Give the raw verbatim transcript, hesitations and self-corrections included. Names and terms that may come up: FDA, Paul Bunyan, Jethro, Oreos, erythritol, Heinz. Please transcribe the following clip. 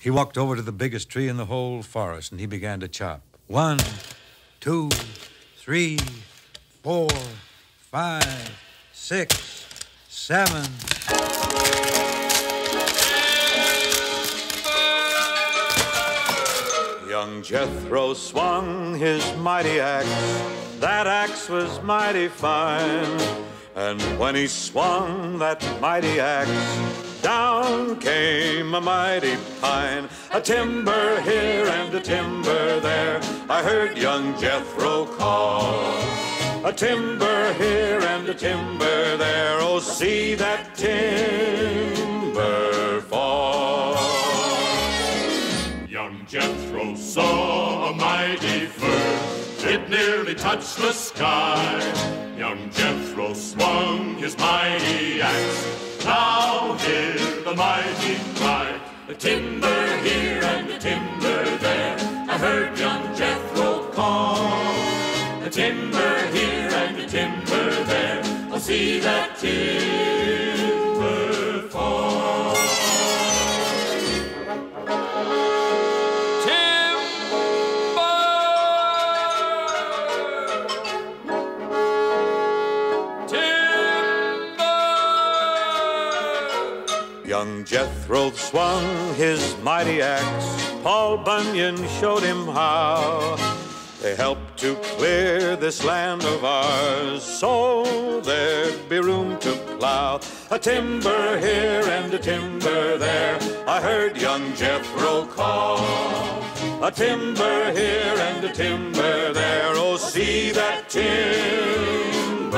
He walked over to the biggest tree in the whole forest, and he began to chop. One, two, three, four, five, six, seven. Young Jethro swung his mighty axe. That axe was mighty fine. And when he swung that mighty axe, down came a mighty pine. A timber here and a timber there, I heard young Jethro call. A timber here and a timber there, oh, see that timber fall. Young Jethro saw a mighty fir, it nearly touched the sky. Young Jethro swung his mighty axe, now hear the mighty cry. A timber here and a timber there, I heard young Jethro call. A timber here and a timber there, I'll see that timber fall. Young Jethro swung his mighty axe, Paul Bunyan showed him how. They helped to clear this land of ours, so there'd be room to plow. A timber here and a timber there, I heard young Jethro call. A timber here and a timber there, oh, see that timber